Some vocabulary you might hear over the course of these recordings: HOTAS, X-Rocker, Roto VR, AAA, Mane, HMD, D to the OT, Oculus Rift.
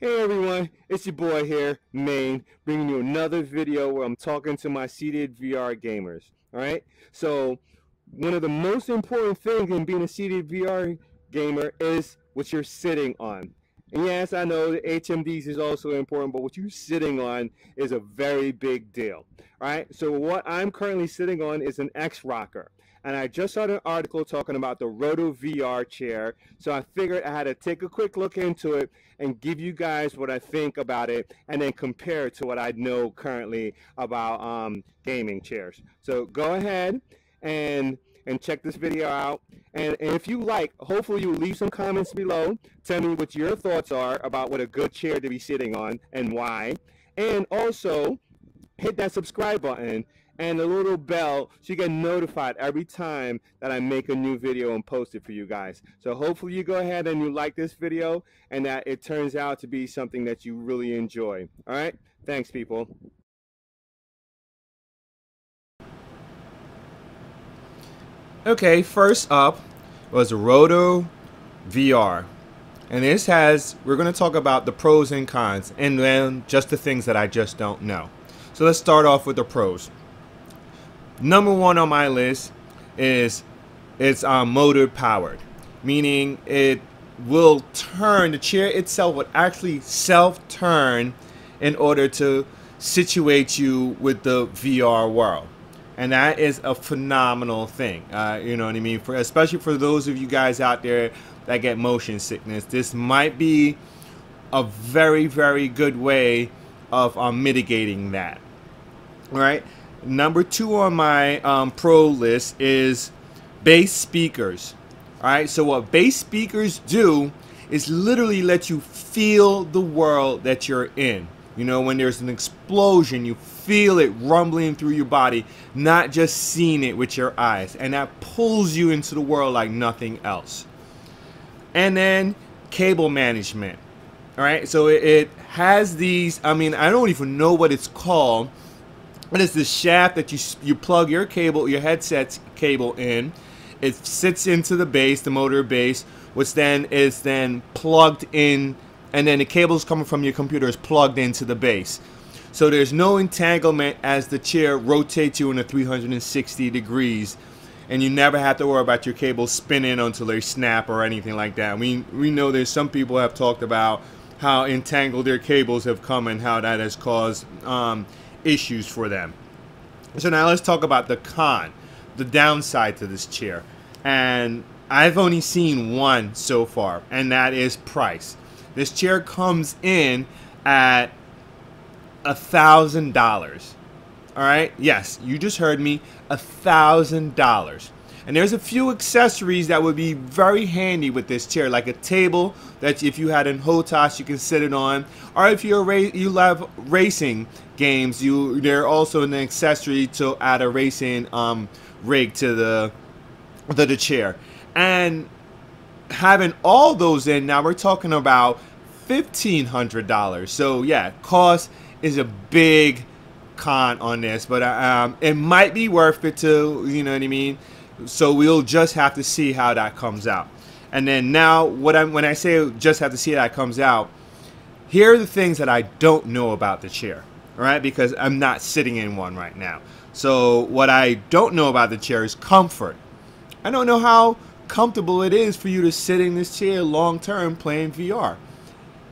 Hey everyone, it's your boy here, Maine, bringing you another video where I'm talking to my seated VR gamers. Alright, so one of the most important things in being a seated VR gamer is what you're sitting on. And yes, I know the HMDs is also important, but what you're sitting on is a very big deal. Alright, so what I'm currently sitting on is an X-Rocker. And I just saw an article talking about the Roto VR chair, so I figured I had to take a quick look into it and give you guys what I think about it, and then compare it to what I know currently about gaming chairs. So go ahead and check this video out, and if you like, hopefully you leave some comments below. Tell me what your thoughts are about what a good chair to be sitting on and why, and also hit that subscribe button and the little bell so you get notified every time that I make a new video and post it for you guys. So hopefully you go ahead and you like this video and that it turns out to be something that you really enjoy. All right, thanks people. Okay, first up was Roto VR, and this has, we're going to talk about the pros and cons and then just the things that I just don't know. So let's start off with the pros. Number one on my list is it's motor powered, meaning it will turn, the chair itself would actually self-turn in order to situate you with the VR world. And that is a phenomenal thing, you know what I mean? Especially for those of you guys out there that get motion sickness, this might be a very, very good way of mitigating that, all right? Number two on my pro list is bass speakers. All right, so what bass speakers do is literally let you feel the world that you're in. You know, when there's an explosion, you feel it rumbling through your body, not just seeing it with your eyes. And that pulls you into the world like nothing else. And then cable management. All right, so it has these, I mean, I don't even know what it's called, but it's the shaft that you plug your cable, your headset's cable in. It sits into the base, the motor base, which then is then plugged in, and then the cables coming from your computer is plugged into the base. So there's no entanglement as the chair rotates you in a 360 degrees, and you never have to worry about your cables spinning until they snap or anything like that. We know there's some people have talked about how entangled their cables have come and how that has caused issues for them. So now let's talk about the con, the downside to this chair, and I've only seen one so far, and that is price. This chair comes in at $1,000. All right, yes, you just heard me, $1,000. And there's a few accessories that would be very handy with this chair, like a table that if you had in HOTAS you can sit it on, or if you love racing games, they're also an accessory to add a racing rig to the chair. And having all those in, now we're talking about $1,500. So yeah, cost is a big con on this, but it might be worth it too. You know what I mean? So we'll just have to see how that comes out. And then now, when I say just have to see how that comes out, here are the things that I don't know about the chair, all right? Because I'm not sitting in one right now. So what I don't know about the chair is comfort. I don't know how comfortable it is for you to sit in this chair long-term playing VR.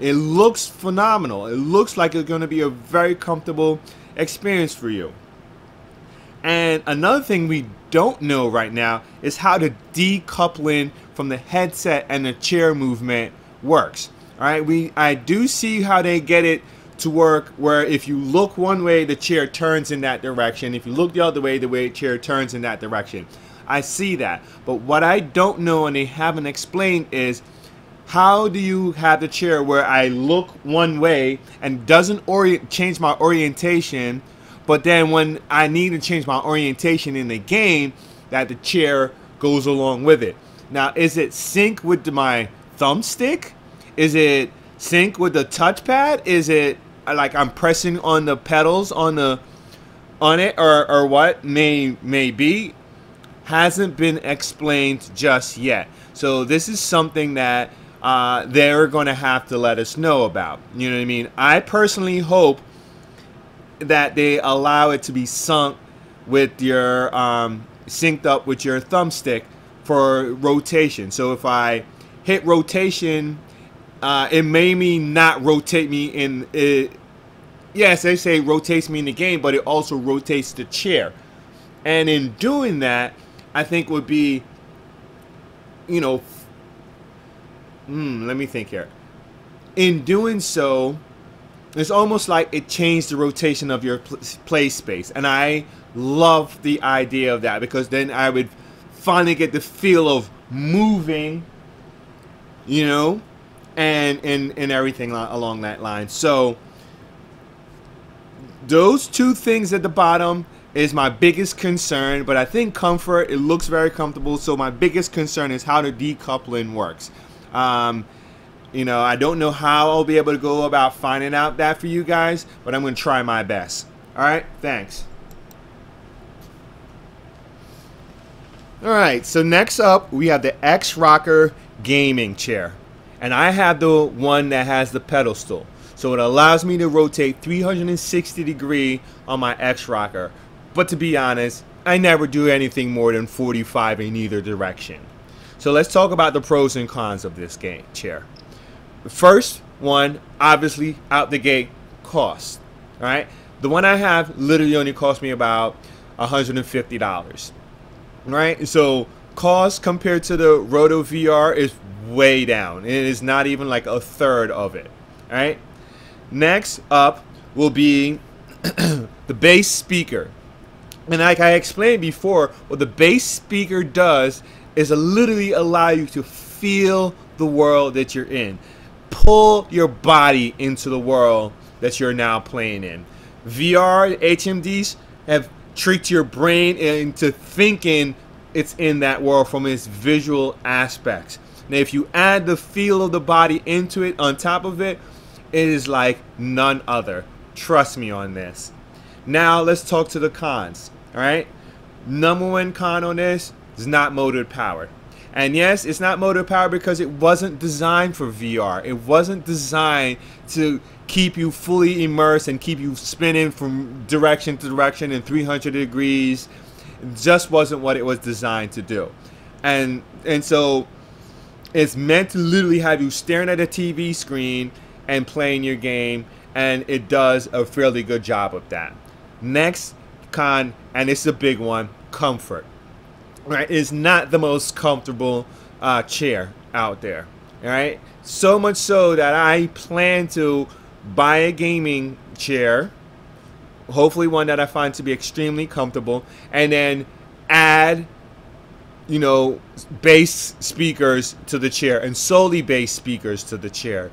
It looks phenomenal. It looks like it's gonna be a very comfortable experience for you. And another thing we don't know right now is how the decoupling from the headset and the chair movement works. All right, I do see how they get it to work where if you look one way, the chair turns in that direction. If you look the other way, the chair turns in that direction. I see that. But what I don't know and they haven't explained is how do you have the chair where I look one way and doesn't change my orientation, but then when I need to change my orientation in the game, that the chair goes along with it. Now, is it sync with my thumbstick? Is it sync with the touchpad? Is it like I'm pressing on the pedals on it or what may be? Hasn't been explained just yet. So this is something that they're going to have to let us know about. You know what I mean? I personally hope that they allow it to be sunk with your synced up with your thumbstick for rotation. So if I hit rotation, it may mean not rotate me in it. Yes, they say rotates me in the game, but it also rotates the chair. And in doing that, I think would be, you know, let me think here. In doing so, it's almost like it changed the rotation of your play space. And I love the idea of that, because then I would finally get the feel of moving, you know, and everything along that line. So those two things at the bottom is my biggest concern, but I think comfort, it looks very comfortable. So my biggest concern is how the decoupling works. You know, I don't know how I'll be able to go about finding out that for you guys, but I'm going to try my best. All right, thanks. All right, so next up we have the X-Rocker gaming chair, and I have the one that has the pedestal. So it allows me to rotate 360 degrees on my X-Rocker. But to be honest, I never do anything more than 45 in either direction. So let's talk about the pros and cons of this game chair. The first one, obviously, out the gate, cost. All right, the one I have literally only cost me about $150. All right, so cost compared to the Roto VR is way down. It is not even like a third of it. All right. Next up will be the bass speaker. And like I explained before, what the bass speaker does is literally allow you to feel the world that you're in. Pull your body into the world that you're now playing in. VR, HMDs have tricked your brain into thinking it's in that world from its visual aspects. Now, if you add the feel of the body into it on top of it, it is like none other. Trust me on this. Now let's talk to the cons. All right, number one con on this is not motor powered. And yes, it's not motor powered because it wasn't designed for VR. It wasn't designed to keep you fully immersed and keep you spinning from direction to direction in 300 degrees. It just wasn't what it was designed to do. And so it's meant to literally have you staring at a TV screen and playing your game, and it does a fairly good job of that. Next con, and it's a big one, comfort. Right, it's not the most comfortable chair out there. All right, so much so that I plan to buy a gaming chair, hopefully one that I find to be extremely comfortable, and then add, you know, bass speakers to the chair, and solely bass speakers to the chair.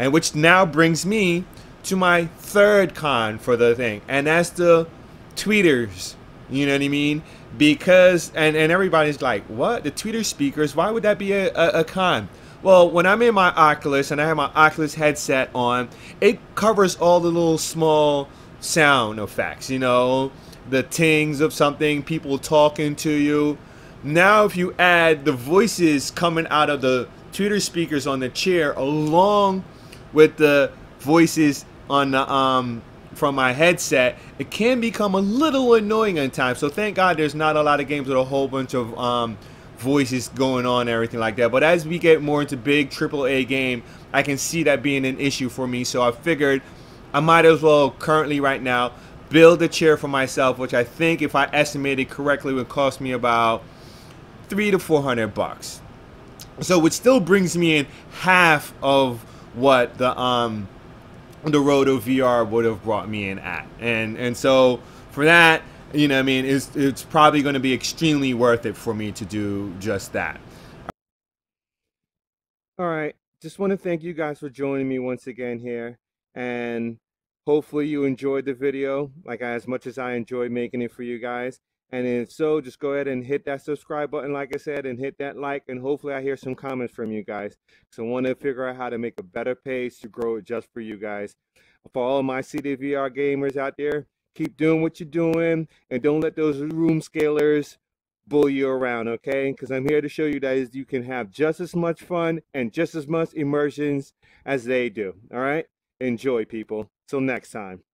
And which now brings me to my third con for the thing, and that's the tweeters. You know what I mean? Because, and everybody's like, what? The tweeter speakers, why would that be a con? Well, when I'm in my Oculus and I have my Oculus headset on, it covers all the little small sound effects, you know, the tings of something, people talking to you. Now if you add the voices coming out of the tweeter speakers on the chair along with the voices on the, from my headset, it can become a little annoying at times. So thank God there's not a lot of games with a whole bunch of voices going on and everything like that. But as we get more into big AAA game, I can see that being an issue for me. So I figured I might as well currently right now build a chair for myself, which I think if I estimated correctly would cost me about $300 to $400. So which still brings me in half of what the Roto VR would have brought me in at, and so for that, you know what I mean, it's probably going to be extremely worth it for me to do just that. All right, just want to thank you guys for joining me once again here, and hopefully you enjoyed the video like as much as I enjoyed making it for you guys. And if so, just go ahead and hit that subscribe button, like I said, and hit that like. And hopefully I hear some comments from you guys. So I want to figure out how to make a better page to grow it just for you guys. For all my CDVR gamers out there, keep doing what you're doing. And don't let those room scalers bully you around, okay? Because I'm here to show you guys you can have just as much fun and just as much immersions as they do, all right? Enjoy, people. Till next time.